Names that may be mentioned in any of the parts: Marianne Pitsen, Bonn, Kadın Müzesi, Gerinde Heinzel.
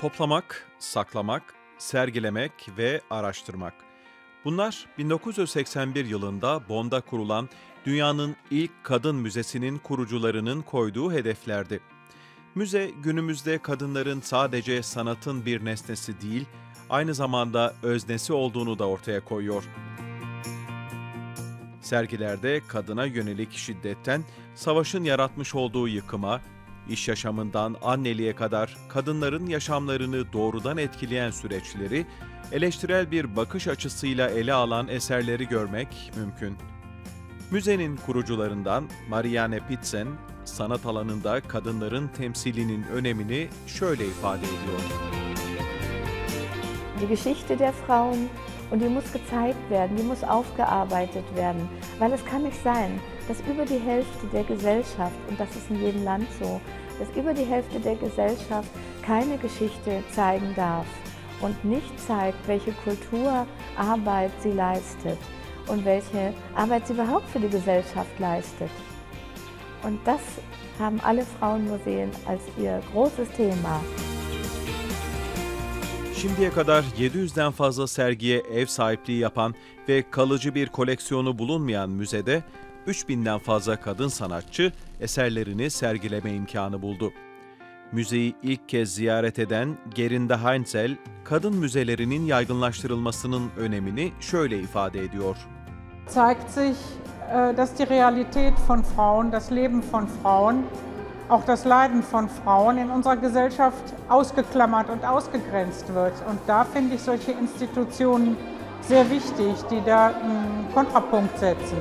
Toplamak, saklamak, sergilemek ve araştırmak. Bunlar 1981 yılında Bonn'da kurulan dünyanın ilk kadın müzesinin kurucularının koyduğu hedeflerdi. Müze günümüzde kadınların sadece sanatın bir nesnesi değil, aynı zamanda öznesi olduğunu da ortaya koyuyor. Sergilerde kadına yönelik şiddetten, savaşın yaratmış olduğu yıkıma, iş yaşamından anneliğe kadar kadınların yaşamlarını doğrudan etkileyen süreçleri, eleştirel bir bakış açısıyla ele alan eserleri görmek mümkün. Müzenin kurucularından Marianne Pitsen, sanat alanında kadınların temsilinin önemini şöyle ifade ediyor. Die Geschichte der Frauen und die muss gezeigt werden, die muss aufgearbeitet werden, weil es kann nicht sein, dass über die Hälfte der Gesellschaft, und das ist in jedem Land so, dass über die Hälfte der Gesellschaft keine Geschichte zeigen darf und nicht zeigt, welche Kulturarbeit sie leistet und welche Arbeit sie überhaupt für die Gesellschaft leistet. Und das haben alle Frauenmuseen als ihr großes Thema. Şimdiye kadar 700'den fazla sergiye ev sahipliği yapan ve kalıcı bir koleksiyonu bulunmayan müzede 3000'den fazla kadın sanatçı eserlerini sergileme imkanı buldu. Müzeyi ilk kez ziyaret eden Gerinde Heinzel, kadın müzelerinin yaygınlaştırılmasının önemini şöyle ifade ediyor. Zeigt sich, dass die Realität von Frauen, das Leben von Frauen, auch das Leiden von Frauen in unserer Gesellschaft ausgeklammert und ausgegrenzt wird. Und da finde ich solche Institutionen sehr wichtig, die da einen Kontrapunkt setzen.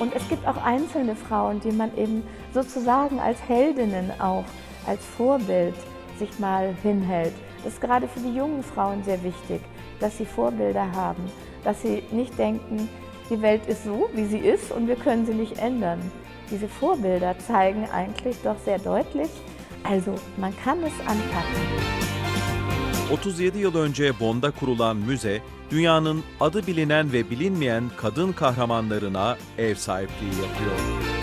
Und es gibt auch einzelne Frauen, die man eben sozusagen als Heldinnen auch, als Vorbild sich mal hinhält. Das ist gerade für die jungen Frauen sehr wichtig, dass sie Vorbilder haben, dass sie nicht denken, die Welt ist so, wie sie ist und wir können sie nicht ändern. Diese Vorbilder zeigen eigentlich doch sehr deutlich, also man kann es anpacken. 37 yıl önce Bonn'da kurulan müze, dünyanın adı bilinen ve bilinmeyen kadın kahramanlarına ev sahipliği yapıyor.